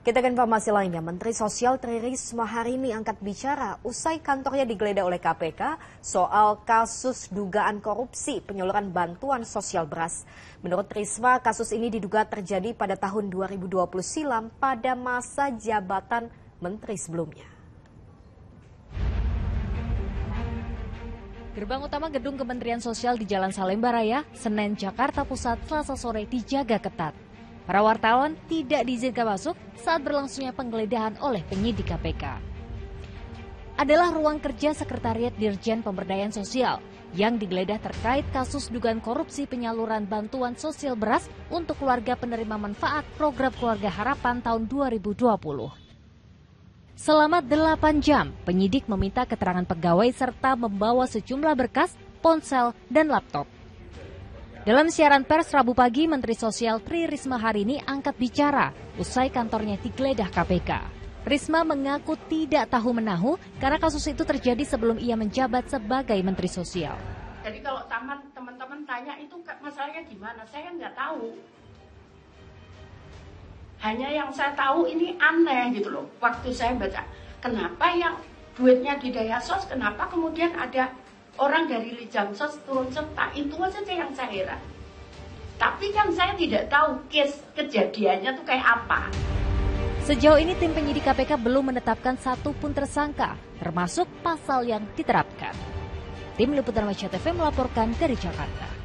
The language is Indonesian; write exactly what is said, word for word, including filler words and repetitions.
Kita ke informasi lainnya, Menteri Sosial Tri Rismaharini angkat bicara usai kantornya digeledah oleh K P K soal kasus dugaan korupsi penyaluran bantuan sosial beras. Menurut Risma, kasus ini diduga terjadi pada tahun dua ribu dua puluh silam pada masa jabatan menteri sebelumnya. Gerbang utama gedung Kementerian Sosial di Jalan Salemba Raya, Senen, Jakarta Pusat, Selasa sore dijaga ketat. Para wartawan tidak diizinkan masuk saat berlangsungnya penggeledahan oleh penyidik K P K. Adalah ruang kerja Sekretariat Dirjen Pemberdayaan Sosial yang digeledah terkait kasus dugaan korupsi penyaluran bantuan sosial beras untuk keluarga penerima manfaat program Keluarga Harapan tahun dua ribu dua puluh. Selama delapan jam, penyidik meminta keterangan pegawai serta membawa sejumlah berkas, ponsel, dan laptop. Dalam siaran pers Rabu pagi, Menteri Sosial Tri Rismaharini angkat bicara usai kantornya digeledah K P K. Risma mengaku tidak tahu-menahu karena kasus itu terjadi sebelum ia menjabat sebagai Menteri Sosial. Jadi kalau teman-teman tanya itu masalahnya gimana, saya kan nggak tahu. Hanya yang saya tahu ini aneh gitu loh. Waktu saya baca, kenapa yang duitnya di Dayasos, kenapa kemudian ada orang dari Lijamsos turun serta? Itu aja yang saya heran. Tapi kan saya tidak tahu case kejadiannya tuh kayak apa. Sejauh ini tim penyidik K P K belum menetapkan satupun tersangka, termasuk pasal yang diterapkan. Tim Liputan enam S C T V melaporkan dari Jakarta.